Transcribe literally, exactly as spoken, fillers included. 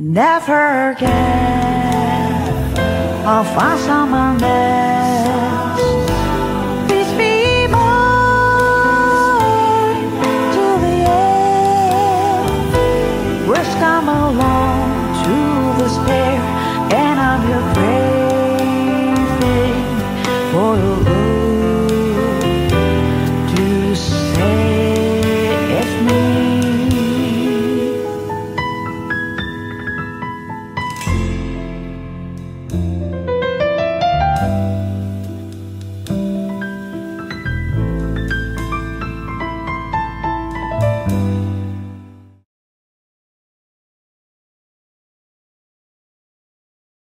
Never again, a fast summer day.